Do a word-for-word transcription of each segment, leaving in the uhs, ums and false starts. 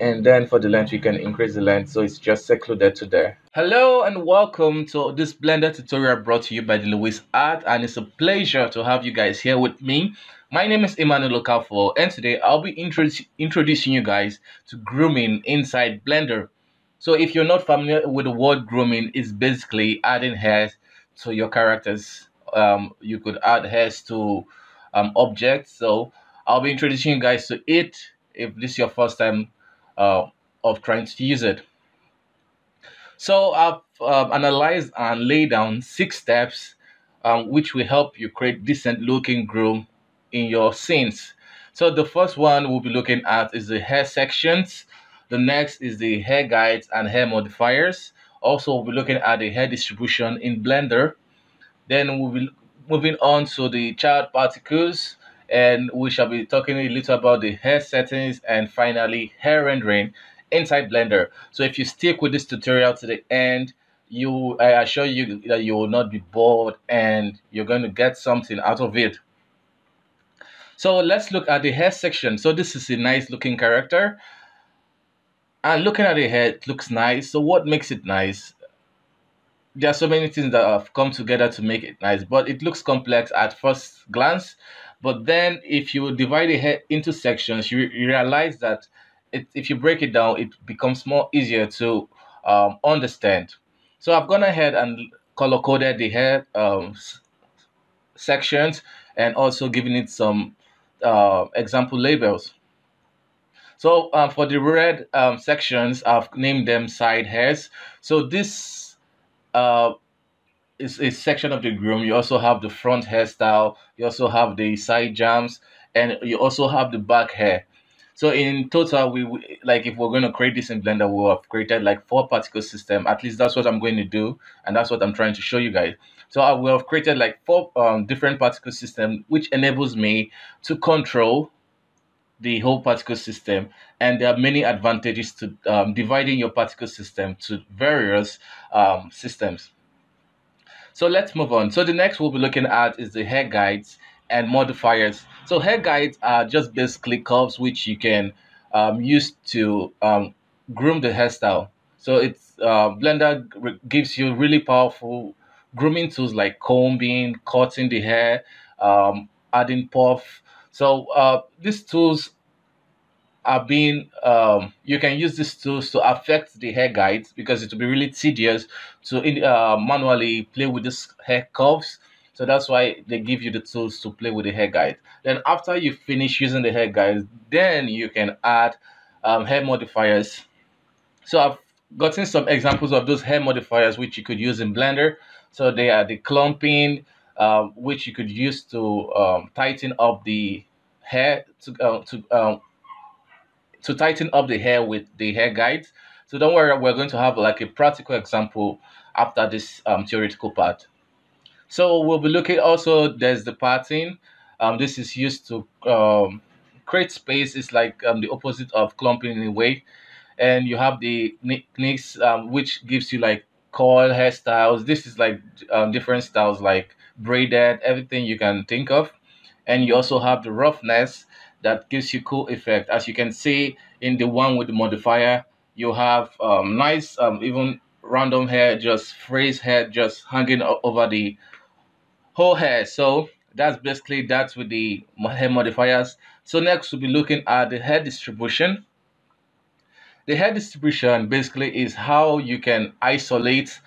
And then for the length, we can increase the length so it's just secluded to there. Hello and welcome to this Blender tutorial brought to you by the Luwizart, and it's a pleasure to have you guys here with me. My name is Emmanuel Okafor, and today I'll be introducing you guys to grooming inside Blender. So if you're not familiar with the word grooming, it's basically adding hairs to your characters. Um, you could add hairs to um, objects. So I'll be introducing you guys to it if this is your first time Uh, of trying to use it. So I've uh, analyzed and laid down six steps um, which will help you create decent looking groom in your scenes. So the first one we'll be looking at is the hair sections. The next is the hair guides and hair modifiers. Also we'll be looking at the hair distribution in Blender. Then we'll be moving on to the child particles, and we shall be talking a little about the hair settings, and finally hair rendering inside Blender. So if you stick with this tutorial to the end, you I assure you that you will not be bored and you're going to get something out of it. So let's look at the hair section. So this is a nice looking character, and looking at the hair, it looks nice. So what makes it nice? There are so many things that have come together to make it nice, but it looks complex at first glance. But then if you divide the hair into sections, you, you realize that it, if you break it down, it becomes more easier to um, understand. So I've gone ahead and color-coded the hair um, sections, and also given it some uh, example labels. So uh, for the red um, sections, I've named them side hairs. So this uh, It's a section of the groom. You also have the front hairstyle, you also have the side jams, and you also have the back hair. So in total, we, we like if we're going to create this in Blender, we'll have created like four particle system. At least that's what I'm going to do, and that's what I'm trying to show you guys. So I will have created like four um, different particle system, which enables me to control the whole particle system. And there are many advantages to um, dividing your particle system to various um, systems. So let's move on. So the next we'll be looking at is the hair guides and modifiers. So hair guides are just basically curves which you can um, use to um, groom the hairstyle. So it's uh, Blender gives you really powerful grooming tools like combing, cutting the hair, um, adding puff. So uh, these tools are being um, you can use these tools to affect the hair guides, because it will be really tedious to uh, manually play with these hair curves. So that's why they give you the tools to play with the hair guide. Then after you finish using the hair guides, then you can add um, hair modifiers. So I've gotten some examples of those hair modifiers which you could use in Blender. So they are the clumping, uh, which you could use to um, tighten up the hair to uh, to um, to tighten up the hair with the hair guides. So don't worry, we're going to have like a practical example after this um, theoretical part. So we'll be looking also, there's the parting. Um, this is used to um, create space. It's like um, the opposite of clumping in a way. And you have the nicks, um, which gives you like coil hairstyles. This is like um, different styles like braided, everything you can think of. And you also have the roughness, that gives you cool effect. As you can see in the one with the modifier, you have um, nice um, even random hair, just frizz hair, just hanging over the whole hair. So that's basically that's with the hair modifiers. So next we'll be looking at the hair distribution. The hair distribution basically is how you can isolate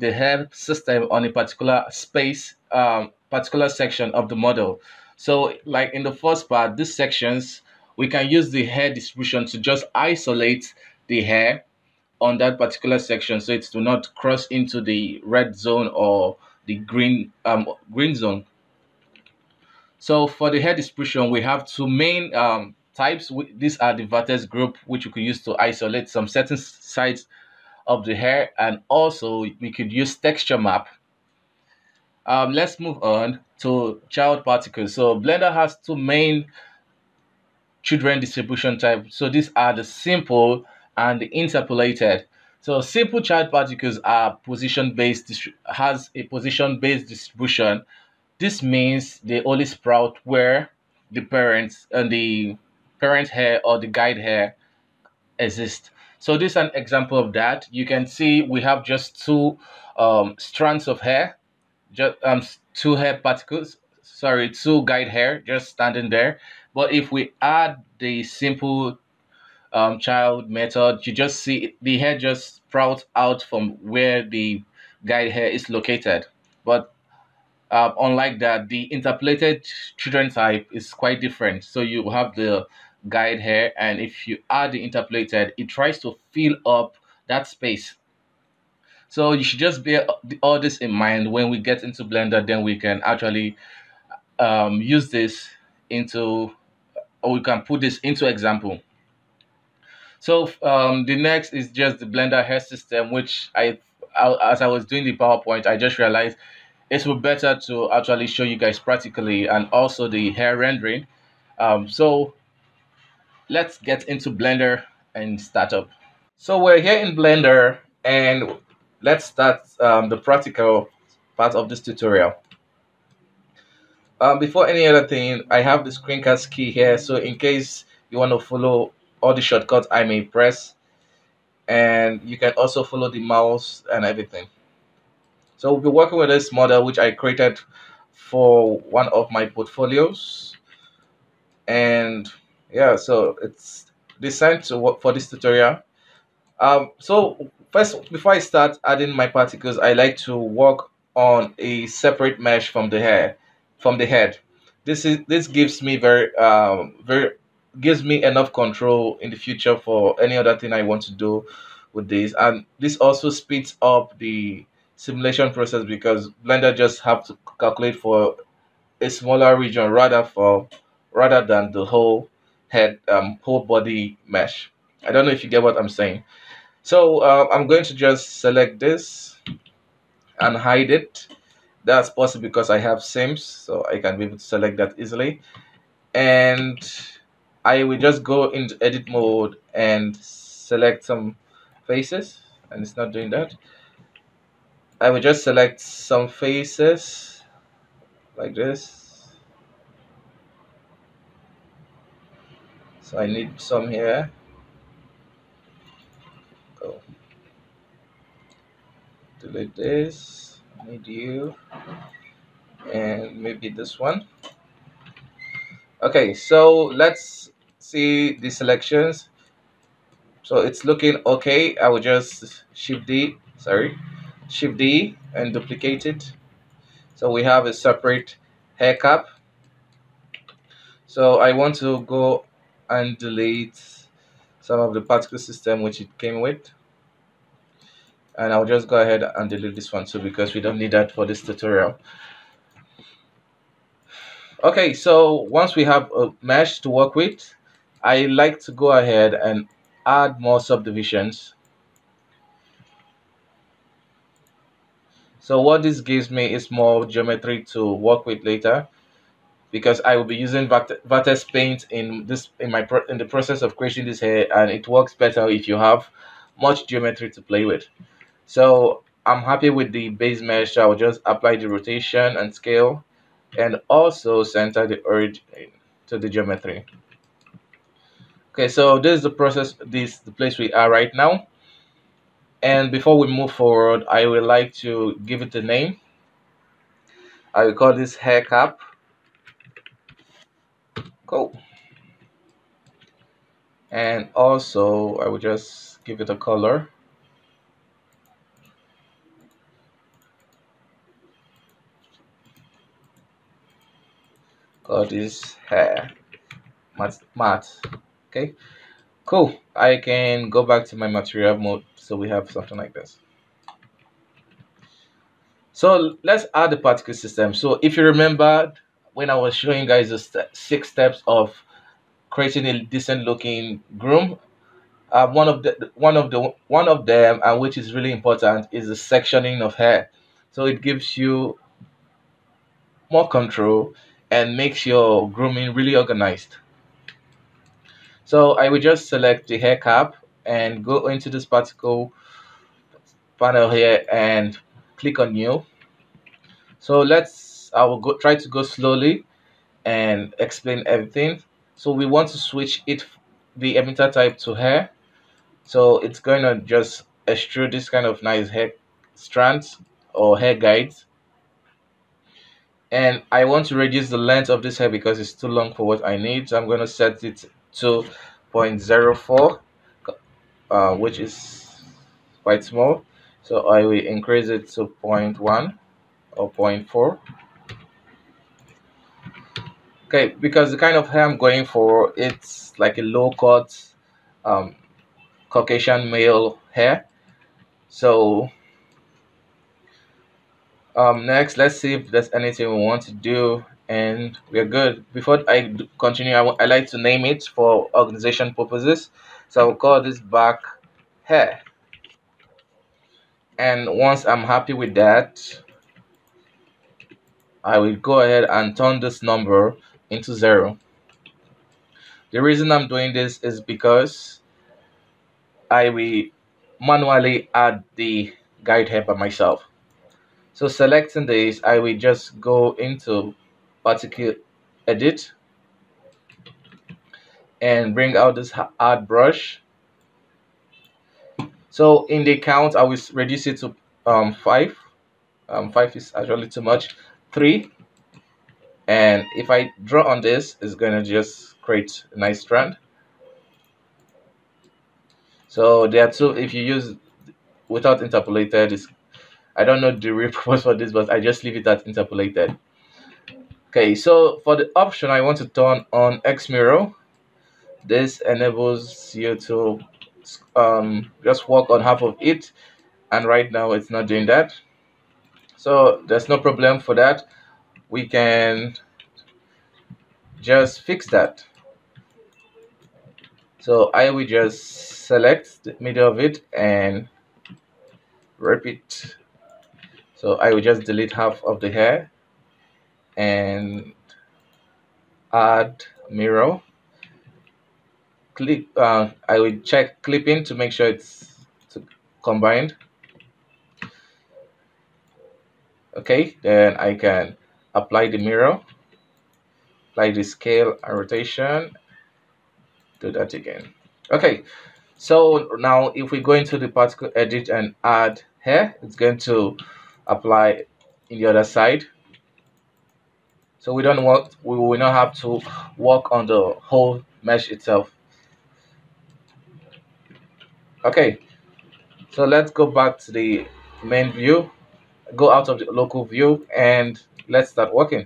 the hair system on a particular space, um, particular section of the model. So like in the first part, these sections, we can use the hair distribution to just isolate the hair on that particular section, so it do not cross into the red zone or the green um, green zone. So for the hair distribution, we have two main um, types. These are the vertex group, which you can use to isolate some certain sides of the hair, and also we could use texture map. Um, let's move on to child particles. So Blender has two main children distribution types. So these are the simple and the interpolated. So simple child particles are position-based, has a position-based distribution. This means they only sprout where the parents and the parent hair or the guide hair exist. So this is an example of that. You can see we have just two um, strands of hair, just um, two hair particles, sorry, two guide hair just standing there. But if we add the simple um, child method, you just see the hair just sprouts out from where the guide hair is located. But uh, unlike that, the interpolated children type is quite different. So you have the guide hair, and if you add the interpolated, it tries to fill up that space. So you should just bear all this in mind when we get into Blender. Then we can actually um, use this into, or we can put this into example. So um, the next is just the Blender hair system, which I, I as I was doing the PowerPoint, I just realized it's better to actually show you guys practically, and also the hair rendering. Um, so let's get into Blender and start up. So we're here in Blender, and let's start um, the practical part of this tutorial. Um, before any other thing, I have the screencast key here, so in case you want to follow all the shortcuts I may press, and you can also follow the mouse and everything. So we'll be working with this model which I created for one of my portfolios, and yeah, so it's designed to work for this tutorial. Um, so first, before I start adding my particles, I like to work on a separate mesh from the hair, from the head. This is this gives me very um, very gives me enough control in the future for any other thing I want to do with this, and this also speeds up the simulation process because Blender just have to calculate for a smaller region rather for rather than the whole head um, whole body mesh. I don't know if you get what I'm saying. So uh, I'm going to just select this and hide it. That's possible because I have sims, so I can be able to select that easily. And I will just go into edit mode and select some faces, and it's not doing that. I will just select some faces like this. So I need some here. Oh. Delete this. I need you. And maybe this one. Okay, so let's see the selections. So it's looking okay. I will just shift D, sorry, shift D and duplicate it. So we have a separate hair cap. So I want to go and delete some of the particle system which it came with, and I'll just go ahead and delete this one too because we don't need that for this tutorial. Okay, so once we have a mesh to work with, I like to go ahead and add more subdivisions. So what this gives me is more geometry to work with later, because I will be using vertex paint in this in my pro in the process of creating this hair, and it works better if you have much geometry to play with. So I'm happy with the base mesh. I'll just apply the rotation and scale, and also center the origin to the geometry. Okay, so this is the process, this is the place we are right now. And before we move forward, I would like to give it a name. I will call this hair cap. Cool. And also I will just give it a color. Call this hair matte, matte. Okay, cool. I can go back to my material mode, so we have something like this. So let's add the particle system. So if you remember, when I was showing you guys the st six steps of creating a decent looking groom, uh, one of the one of the one of them, and which is really important, is the sectioning of hair. So it gives you more control and makes your grooming really organized. So I will just select the hair cap and go into this particle panel here and click on new. So let's I will go, try to go slowly and explain everything. So we want to switch it, the emitter type to hair, So it's going to just extrude this kind of nice hair strands or hair guides. And I want to reduce the length of this hair because it's too long for what I need. So I'm going to set it to zero point zero four, uh, which is quite small. So I will increase it to zero point one or zero point four. Okay, because the kind of hair I'm going for, it's like a low cut um, Caucasian male hair. So um, next, let's see if there's anything we want to do, and we're good. Before I continue, I, I like to name it for organization purposes. So I'll call this back hair. And once I'm happy with that, I will go ahead and turn this number into zero. The reason I'm doing this is because I will manually add the guide hair by myself. So selecting this, I will just go into particle edit and bring out this add brush. So in the count, I will reduce it to um, five. Um, five is actually too much. Three. And if I draw on this, it's gonna just create a nice strand. So there are two. If you use without interpolated, is I don't know the real purpose for this, but I just leave it at interpolated. Okay, so for the option, I want to turn on X Mirror. This enables you to um, just work on half of it, and right now it's not doing that. So there's no problem for that. We can just fix that. So I will just select the middle of it and wrap it. So I will just delete half of the hair and add mirror. Clip. Uh, I will check clipping to make sure it's combined. Okay, then I can apply the mirror, apply the scale and rotation, do that again. Okay, so now if we go into the particle edit and add hair, it's going to apply in the other side. So we don't want, we will not have to work on the whole mesh itself. Okay, so let's go back to the main view, go out of the local view, and let's start working.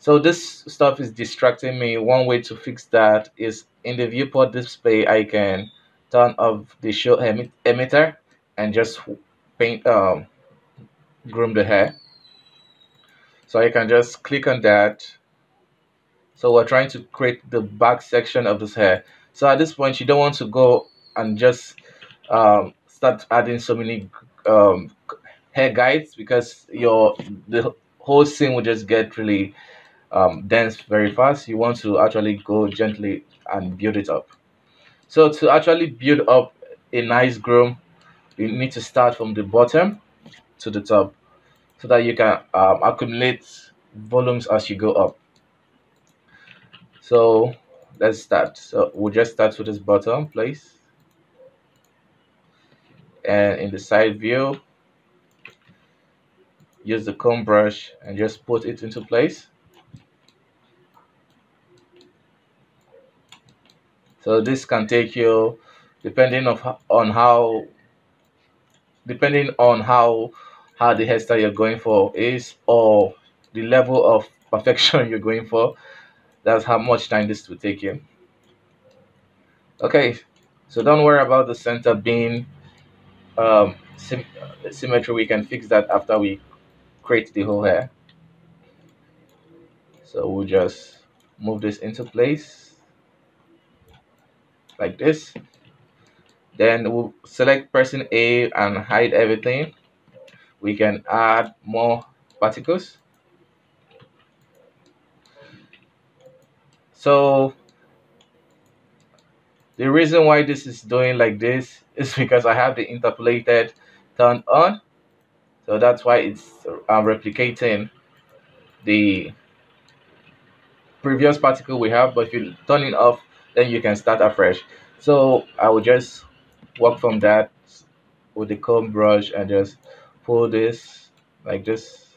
So this stuff is distracting me. One way to fix that is in the viewport display, I can turn off the show emit emitter and just paint um, groom the hair. So I can just click on that. So we're trying to create the back section of this hair. So at this point, you don't want to go and just um, start adding so many um, hair guides, because your the whole scene will just get really um, dense very fast. You want to actually go gently and build it up. So to actually build up a nice groom, you need to start from the bottom to the top, so that you can um, accumulate volumes as you go up. So let's start. So we'll just start with this bottom place, and in the side view, use the comb brush and just put it into place. So this can take you, depending of on how, depending on how hard the hairstyle you're going for is, or the level of perfection you're going for, that's how much time this will take you. Okay, so don't worry about the center being um, sym symmetry. We can fix that after we create the whole hair. So we'll just move this into place like this. Then we'll select person A and hide everything. We can add more particles. So the reason why this is doing like this is because I have the interpolated turned on. So that's why it's uh, replicating the previous particle we have. But if you turn it off, then you can start afresh. So I will just work from that with the comb brush and just pull this like this.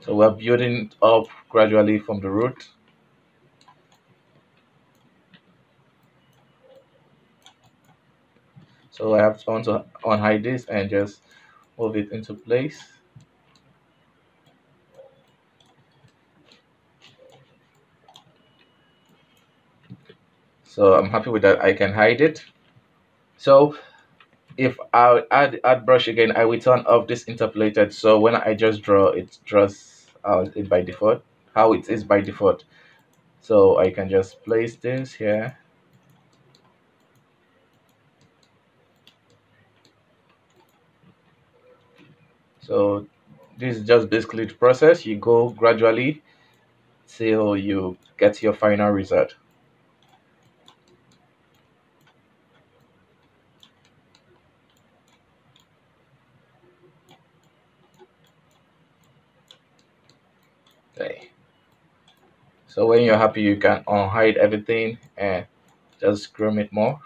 So we're building up gradually from the root. So I have to unhide this and just move it into place. So I'm happy with that. I can hide it. So if I add add brush again, I will turn off this interpolated. So when I just draw, it draws out it by default, how it is by default. So I can just place this here. So this is just basically the process. You go gradually till you get your final result. Okay. So when you're happy, you can unhide everything and just groom it more.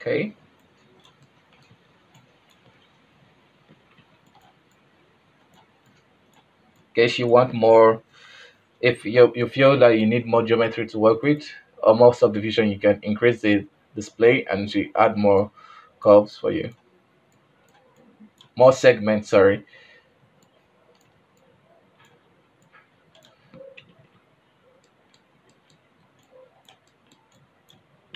Okay. In case you want more, if you, you feel that you need more geometry to work with or more subdivision, you can increase the display and to add more curves for you. More segments, sorry.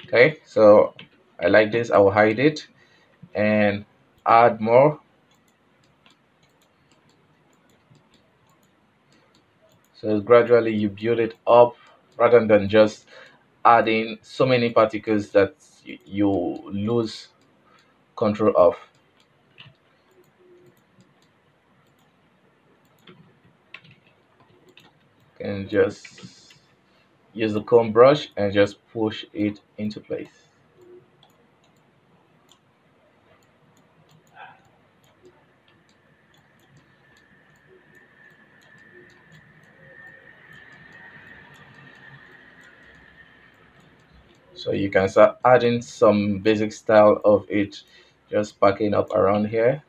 Okay, so I like this, I will hide it and add more. So gradually you build it up rather than just adding so many particles that you lose control of. You can just use the comb brush and just push it into place. So you can start adding some basic style of it, just packing up around here.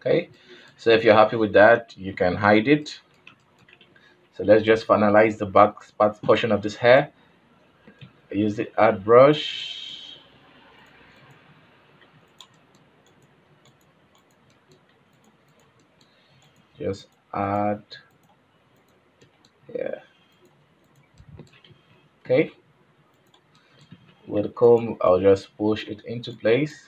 Okay, so if you're happy with that, you can hide it. So let's just finalize the back portion of this hair. I use the add brush, just add, yeah, okay, with the comb I'll just push it into place.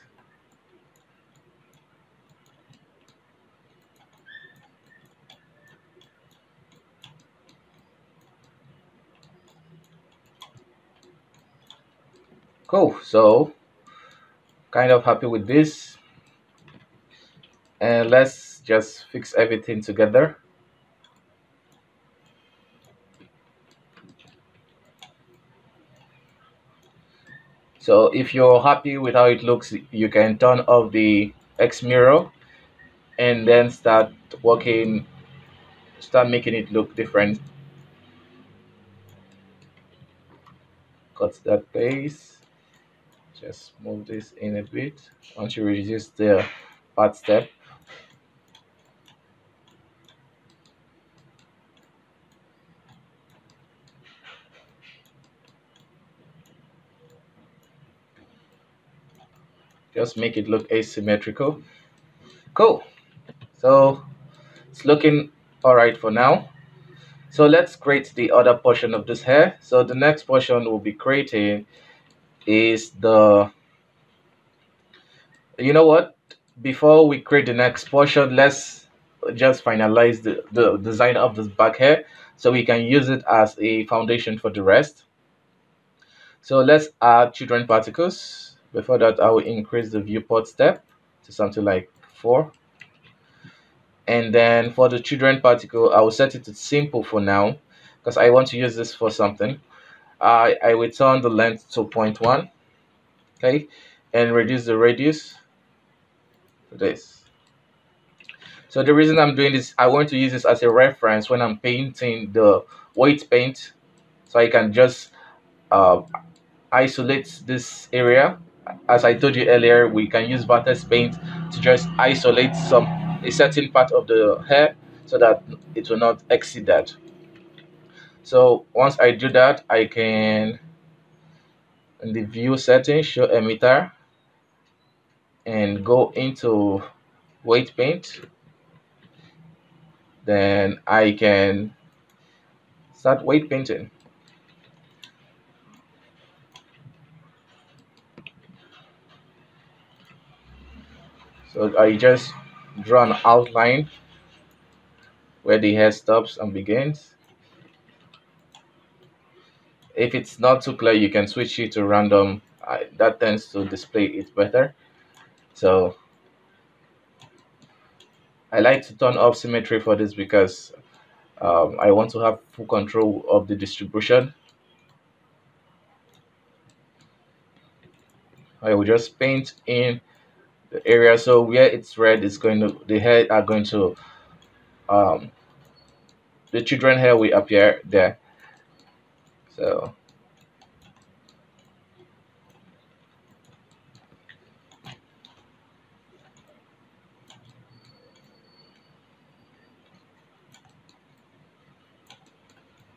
Cool, so kind of happy with this, and let's just fix everything together. So if you're happy with how it looks, you can turn off the X mirror and then start working, start making it look different. Cut that base. Just move this in a bit once you reduce the part step. Just make it look asymmetrical. Cool. So it's looking alright for now. So let's create the other portion of this hair. So the next portion we'll be creating is the, you know what, before we create the next portion, let's just finalize the, the design of this back hair so we can use it as a foundation for the rest. So let's add children particles. Before that, I will increase the viewport step to something like four. And then for the children particle, I will set it to simple for now because I want to use this for something. I, I will turn the length to zero point one, okay, and reduce the radius to this. So the reason I'm doing this, I want to use this as a reference when I'm painting the white paint, so I can just uh, isolate this area. As I told you earlier, we can use vertex paint to just isolate some a certain part of the hair so that it will not exceed that. So once I do that, I can in the view setting show emitter and go into white paint. Then I can start white painting. So I just draw an outline where the hair stops and begins. If it's not too clear, you can switch it to random. I, that tends to display it better. So I like to turn off symmetry for this because um, I want to have full control of the distribution. I will just paint in the area, so where it's red is going to, the hair are going to, um, the children hair will appear there. So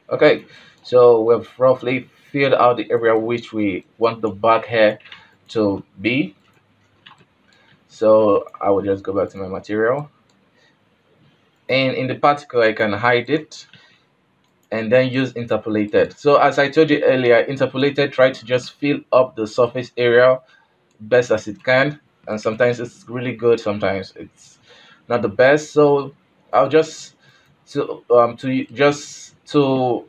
okay, so we've roughly filled out the area which we want the back hair to be. So I will just go back to my material, and in the particle I can hide it and then use interpolated. So as I told you earlier, interpolated try to just fill up the surface area best as it can, and sometimes it's really good, sometimes it's not the best. So I'll just to um to just to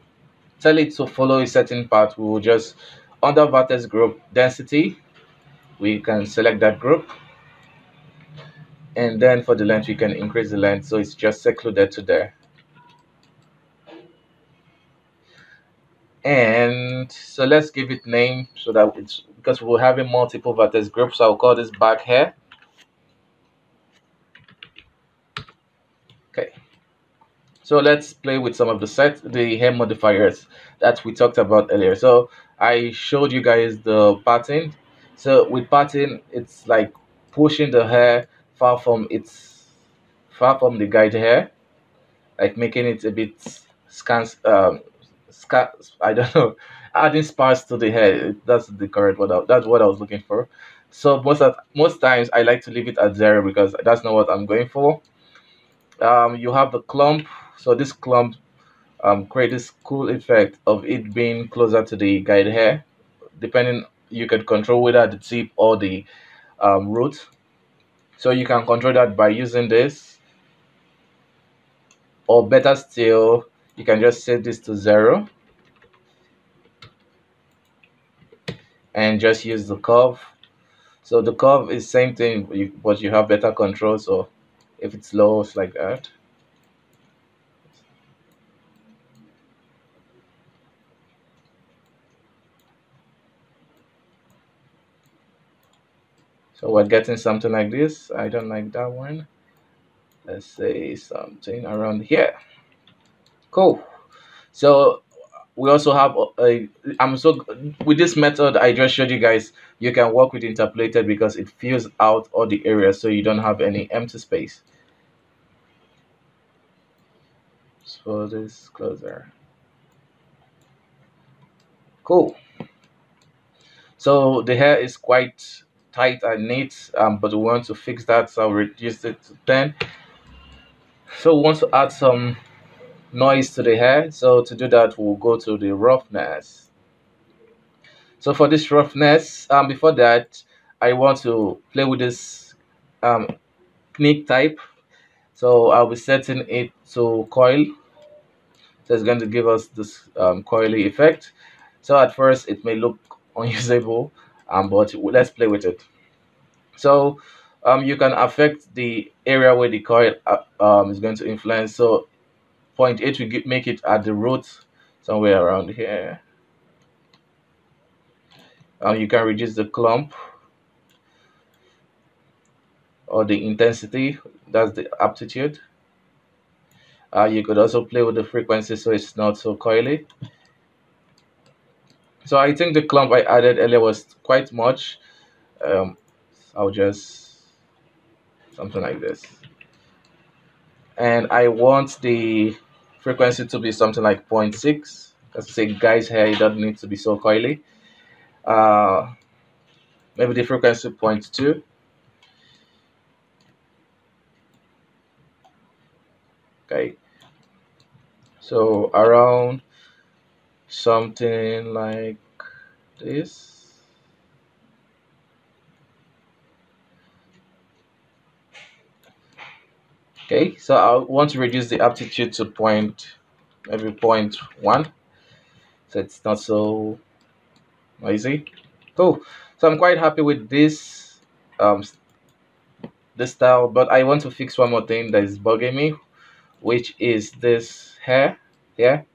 tell it to follow a certain path, we will just under vertex group density, we can select that group. And then for the length, we can increase the length so it's just secluded to there. And so let's give it name so that it's, because we're having multiple vertex groups, so I'll call this back hair. Okay. So let's play with some of the set the hair modifiers that we talked about earlier. So I showed you guys the pattern. So with pattern, it's like pushing the hair far from its far from the guide hair, like making it a bit scans um scarce, I don't know, adding sparse to the hair. That's the correct word. I, that's what I was looking for. So most of, most times I like to leave it at zero because that's not what I'm going for. Um you have the clump, so this clump um creates this cool effect of it being closer to the guide hair, depending, you can control whether the tip or the um root. So you can control that by using this, or better still, you can just set this to zero and just use the curve. So the curve is same thing, but you have better control. So if it's low, it's like that. So we're getting something like this. I don't like that one. Let's say something around here. Cool. So we also have a, I'm so with this method I just showed you guys, you can work with interpolated because it fills out all the areas, so you don't have any empty space. Let's pull this closer. Cool. So the hair is quite tight and neat, um, but we want to fix that, so I'll reduce it to ten. So we want to add some noise to the hair, so to do that we'll go to the roughness. So for this roughness, um, before that I want to play with this um, knick type, so I'll be setting it to coil, so it's going to give us this um, coily effect. So at first it may look unusable, Um, but let's play with it. So um, you can affect the area where the coil uh, um, is going to influence. So zero point eight will get, make it at the root, somewhere around here. Um, you can reduce the clump or the intensity, that's the amplitude. Uh, you could also play with the frequency so it's not so coily. So I think the clump I added earlier was quite much. Um, I'll just something like this. And I want the frequency to be something like zero point six. Let's say, guys, here it doesn't need to be so coily. Uh, maybe the frequency zero point two. Okay, so around something like this. Okay, so I want to reduce the amplitude to point, maybe point one, so it's not so noisy. Cool. So I'm quite happy with this um this style, but I want to fix one more thing that is bugging me, which is this hair here.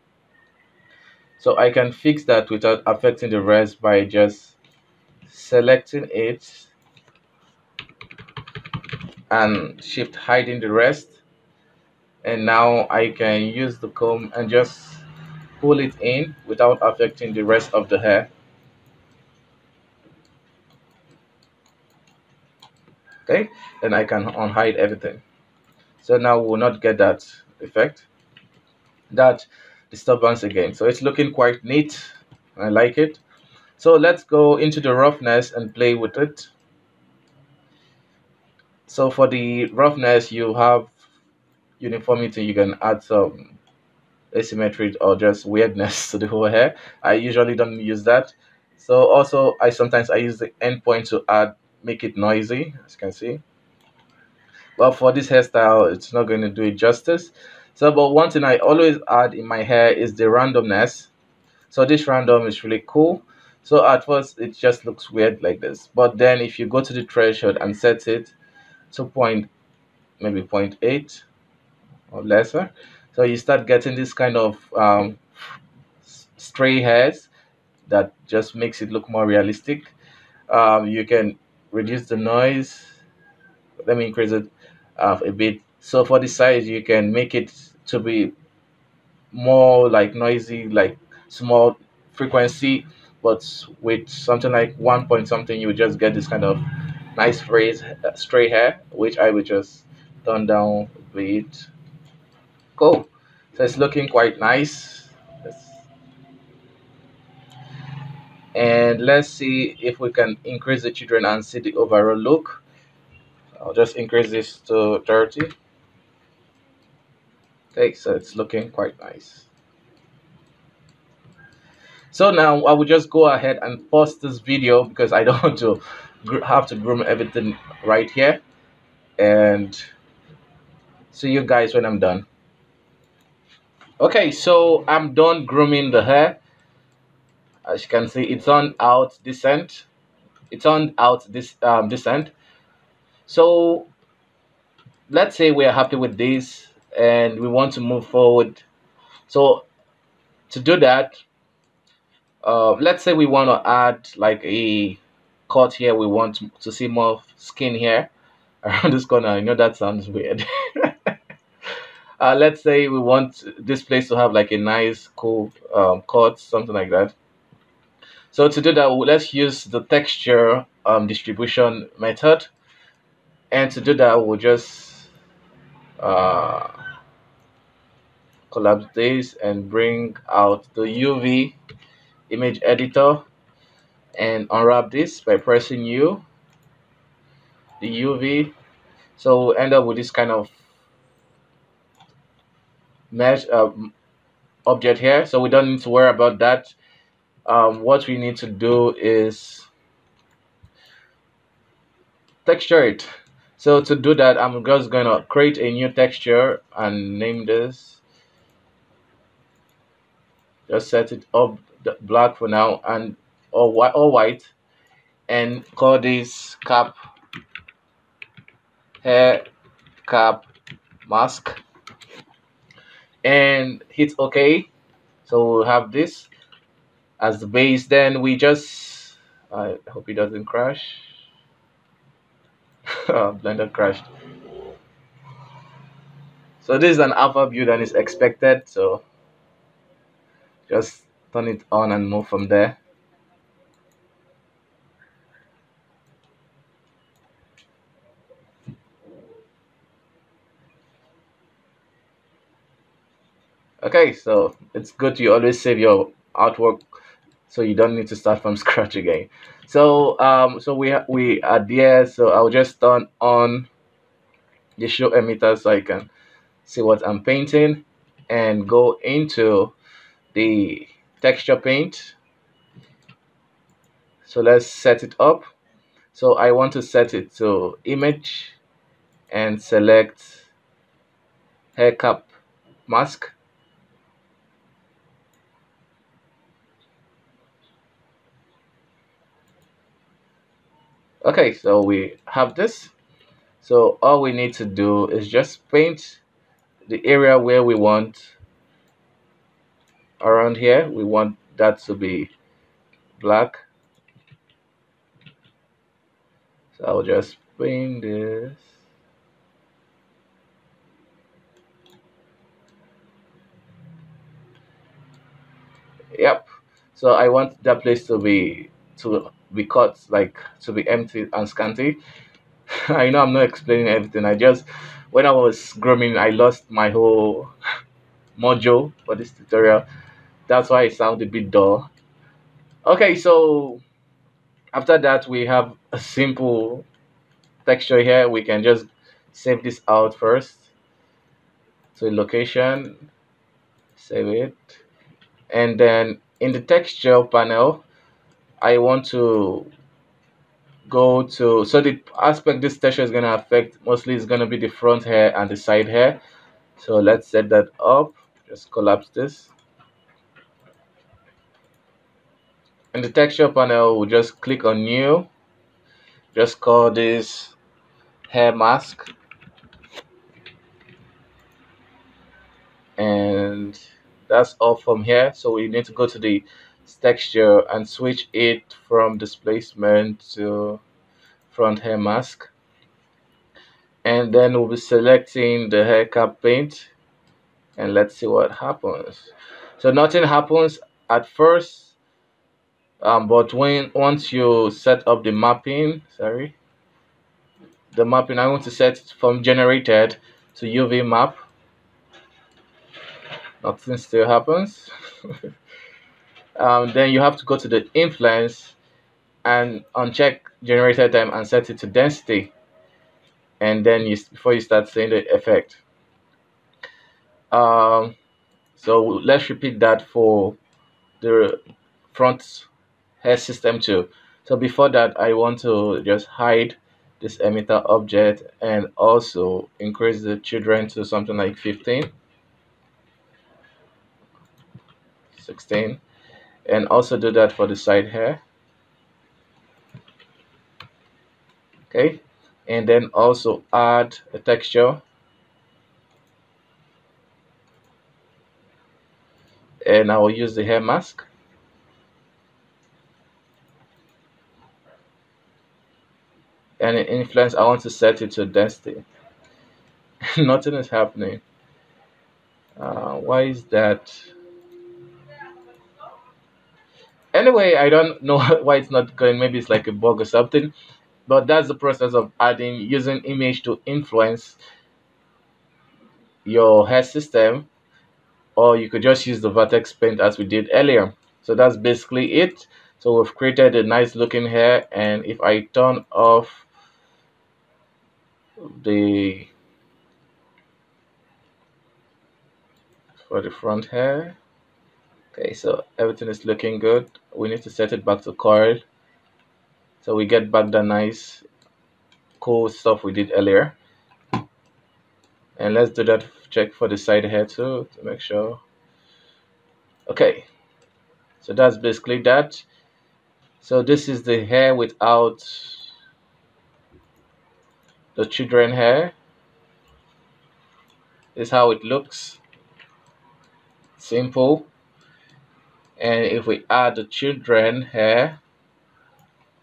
So I can fix that without affecting the rest by just selecting it and shift hiding the rest, and now I can use the comb and just pull it in without affecting the rest of the hair. Okay, and I can unhide everything. So now we will not get that effect, that disturbance again. So it's looking quite neat. I like it. So let's go into the roughness and play with it. So for the roughness, you have uniformity. You can add some asymmetry or just weirdness to the whole hair. I usually don't use that. So also, I sometimes I use the endpoint to add, make it noisy, as you can see. But for this hairstyle, it's not going to do it justice. So, but one thing I always add in my hair is the randomness. So this random is really cool. So at first, it just looks weird like this. But then if you go to the threshold and set it to point, maybe zero point eight or lesser, so you start getting this kind of um, stray hairs that just makes it look more realistic. Um, you can reduce the noise. Let me increase it uh, a bit. So for the size, you can make it to be more like noisy, like small frequency, but with something like one point something, you just get this kind of nice phrase, uh, stray hair, which I will just turn down a bit. Cool. So it's looking quite nice. Let's, and let's see if we can increase the children and see the overall look. I'll just increase this to thirty. Okay, so it's looking quite nice. So now I will just go ahead and pause this video because I don't want to have to groom everything right here. And see you guys when I'm done. Okay, so I'm done grooming the hair. As you can see, it turned out decent. It turned out this um, decent. So let's say we are happy with this and we want to move forward. So to do that, uh, let's say we want to add like a cut here. We want to see more skin here around this corner. I know that sounds weird. uh, let's say we want this place to have like a nice cool um, cut, something like that. So to do that, let's use the texture um, distribution method. And to do that, we'll just uh, collapse this and bring out the U V image editor and unwrap this by pressing U, the U V. So we'll end up with this kind of mesh um, object here. So we don't need to worry about that. Um, what we need to do is texture it. So to do that, I'm just going to create a new texture and name this. Just set it up black for now and or white, or white, and call this cap hair cap mask and hit OK. So we'll have this as the base. Then we just, I hope it doesn't crash. Blender crashed. So this is an alpha build and it's expected, so just turn it on and move from there. Okay, so it's good you always save your artwork so you don't need to start from scratch again. So um, so we we are there. So I'll just turn on the show emitter so I can see what I'm painting, and go into the texture paint. So let's set it up. So I want to set it to image and select hair cap mask. Okay, so we have this. So all we need to do is just paint the area where we want around here. We want that to be black. So I'll just paint this. Yep. So I want that place to be to be cut, like to be empty and scanty. I know I'm not explaining everything. I just, when I was grooming, I lost my whole mojo for this tutorial. That's why it sounded a bit dull. Okay, so after that we have a simple texture here. We can just save this out first to the location, save it, and then in the texture panel I want to go to, so the aspect this texture is going to affect mostly is going to be the front hair and the side hair. So let's set that up. Just collapse this. In the texture panel, we'll just click on new. Just call this hair mask. And that's all from here. So we need to go to the texture and switch it from displacement to front hair mask, and then we'll be selecting the hair cap paint, and let's see what happens. So nothing happens at first, um, but when once you set up the mapping, sorry the mapping I want to set it from generated to U V map, nothing still happens. Um, then you have to go to the influence and uncheck generated time and set it to density, and then you, before you start seeing the effect. Um, so let's repeat that for the front hair system too. So before that I want to just hide this emitter object and also increase the children to something like fifteen, sixteen. And also do that for the side hair. Okay, and then also add a texture, and I will use the hair mask. And in influence I want to set it to density. Nothing is happening. Uh, why is that? Anyway, I don't know why it's not going. Maybe it's like a bug or something. But that's the process of adding, using image to influence your hair system. Or you could just use the vertex paint as we did earlier. So that's basically it. So we've created a nice looking hair. And if I turn off the, for the front hair. Okay, so everything is looking good. We need to set it back to coil so we get back the nice cool stuff we did earlier. And let's do that check for the side hair too to make sure. Okay, so that's basically that. So this is the hair without the children hair. This is how it looks. Simple. And if we add the children hair,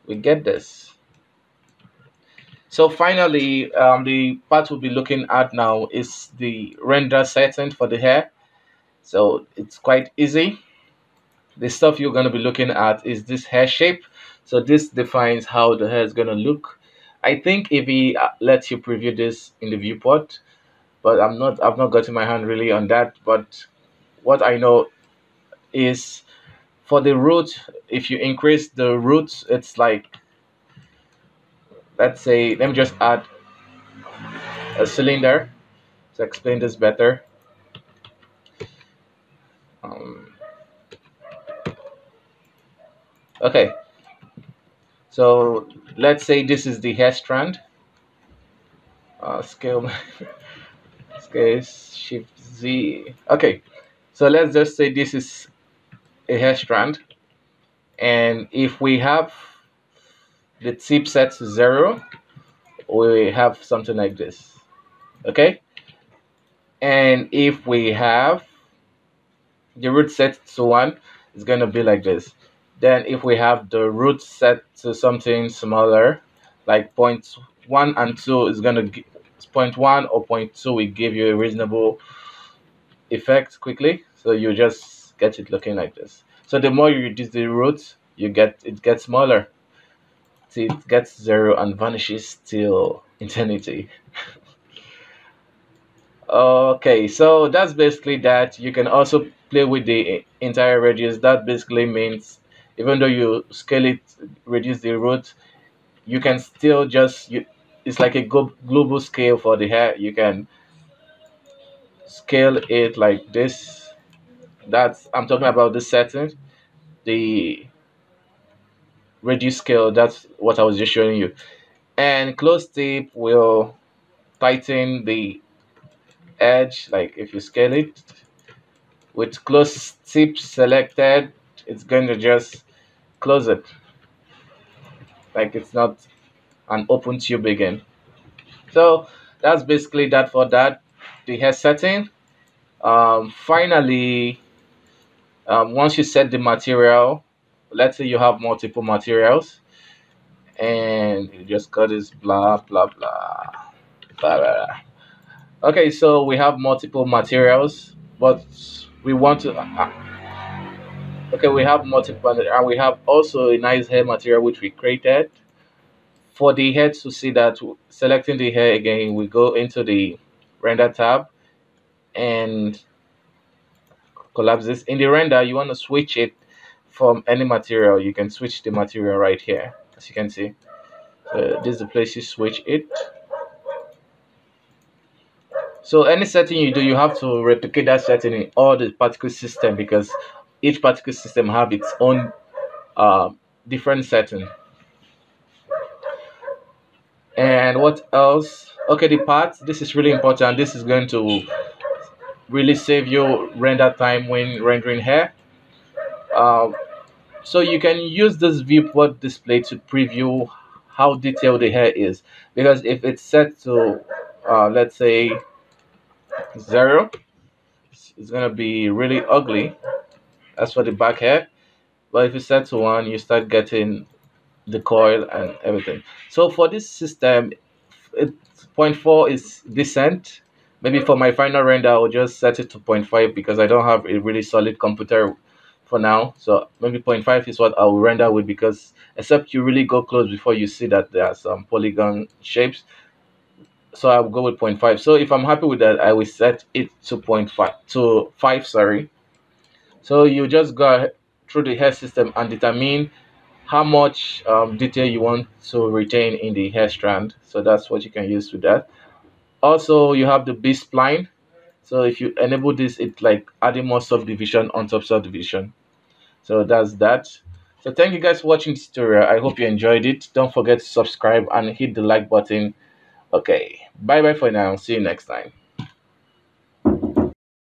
we get this. So finally, um, the part we'll be looking at now is the render setting for the hair. So it's quite easy. The stuff you're going to be looking at is this hair shape. So this defines how the hair is going to look. I think if he lets you preview this in the viewport, but I'm not, I've not gotten my hand really on that. But what I know is for the root, if you increase the roots, it's like, let's say, let me just add a cylinder to explain this better. Um, okay, so let's say this is the hair strand. Uh, scale, scale, shift Z. Okay, so let's just say this is a hair strand, and if we have the tip set to zero, we have something like this. Okay, and if we have the root set to one, it's going to be like this. Then if we have the root set to something smaller, like point one and two, is going to give point one or point two will give you a reasonable effect quickly. So you just get it looking like this. So the more you reduce the roots, you get it gets smaller. It gets zero and vanishes till eternity. Okay, so that's basically that. You can also play with the entire radius. That basically means even though you scale it, reduce the root, you can still just you, it's like a global scale for the hair. You can scale it like this. That's I'm talking about the setting, the reduce scale. That's what I was just showing you. And close tip will tighten the edge. Like if you scale it with close tip selected, it's going to just close it, like it's not an open tube again. So that's basically that for that, the hair setting. Um, finally, um, once you set the material, let's say you have multiple materials, and you just cut this blah blah blah blah blah. Okay, so we have multiple materials, but we want to uh, okay we have multiple, and we have also a nice hair material which we created. For the hair, to see that, selecting the hair again, we go into the render tab and collapse this. In the render, you want to switch it from any material. You can switch the material right here, as you can see. So this is the place you switch it. So any setting you do, you have to replicate that setting in all the particle system, because each particle system have its own uh, different setting. And what else? Okay, the path. This is really important. This is going to really save you render time when rendering hair. Uh, so you can use this viewport display to preview how detailed the hair is, because if it's set to uh, let's say zero, it's gonna be really ugly. That's for the back hair. But if you set to one, you start getting the coil and everything. So for this system, point four is decent. Maybe for my final render, I'll just set it to point five, because I don't have a really solid computer for now. So maybe point five is what I'll render with, because except you really go close before you see that there are some polygon shapes. So I'll go with point five. So if I'm happy with that, I will set it to point five to five, sorry. So you just go through the hair system and determine how much um, detail you want to retain in the hair strand. So that's what you can use with that. Also, you have the B spline. So if you enable this, it's like adding more subdivision on top subdivision. So that's that. So thank you guys for watching this tutorial. I hope you enjoyed it. Don't forget to subscribe and hit the like button. Okay, bye bye for now. See you next time.